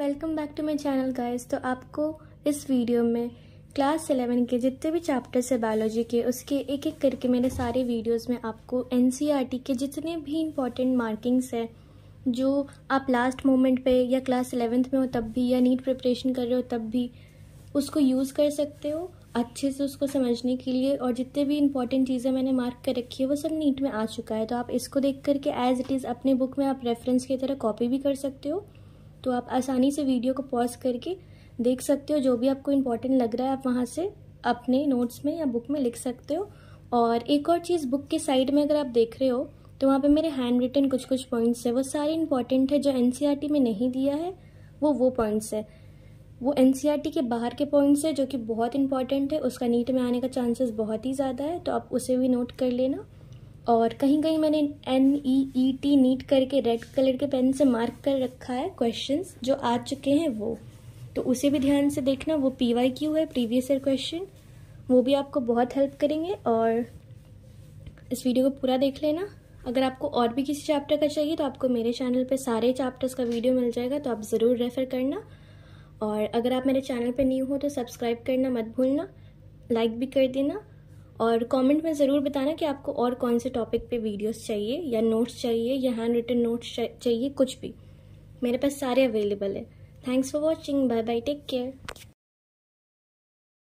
Welcome back to my channel guys. तो आपको इस वीडियो में क्लास 11 के जितने भी चैप्टर्स है बायोलॉजी के, उसके एक एक करके मेरे सारे वीडियोस में आपको एनसीईआरटी के जितने भी इम्पॉर्टेंट मार्किंग्स है जो आप लास्ट मोमेंट पे या क्लास 11th में हो तब भी, या नीट प्रिपरेशन कर रहे हो तब भी उसको यूज़ कर सकते हो अच्छे से उसको समझने के लिए। और जितने भी इंपॉर्टेंट चीज़ें मैंने मार्क कर रखी है वो सब नीट में आ चुका है, तो आप इसको देख करके एज इट इज़ अपने बुक में आप रेफरेंस की तरह कॉपी भी कर सकते हो। तो आप आसानी से वीडियो को पॉज करके देख सकते हो, जो भी आपको इम्पॉर्टेंट लग रहा है आप वहाँ से अपने नोट्स में या बुक में लिख सकते हो। और एक और चीज़, बुक के साइड में अगर आप देख रहे हो तो वहाँ पे मेरे हैंड रिटन कुछ पॉइंट्स है, वो सारे इंपॉर्टेंट है जो एनसीईआरटी में नहीं दिया है। वो पॉइंट्स है, वो एनसीईआरटी के बाहर के पॉइंट्स है जो कि बहुत इंपॉर्टेंट है, उसका नीट में आने का चांसेस बहुत ही ज़्यादा है, तो आप उसे भी नोट कर लेना। और कहीं कहीं मैंने NEET नीट करके रेड कलर के पेन से मार्क कर रखा है क्वेश्चंस जो आ चुके हैं, वो तो उसे भी ध्यान से देखना। वो PYQ है, प्रीवियस ईयर क्वेश्चन, वो भी आपको बहुत हेल्प करेंगे। और इस वीडियो को पूरा देख लेना। अगर आपको और भी किसी चैप्टर का चाहिए तो आपको मेरे चैनल पे सारे चैप्टर्स का वीडियो मिल जाएगा, तो आप ज़रूर रेफ़र करना। और अगर आप मेरे चैनल पर न्यू हो तो सब्सक्राइब करना मत भूलना, लाइक भी कर देना, और कमेंट में ज़रूर बताना कि आपको और कौन से टॉपिक पे वीडियोस चाहिए या नोट्स चाहिए या हैंड रिटन नोट्स चाहिए, कुछ भी मेरे पास सारे अवेलेबल है। Thanks for watching, bye bye, take care.